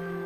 It's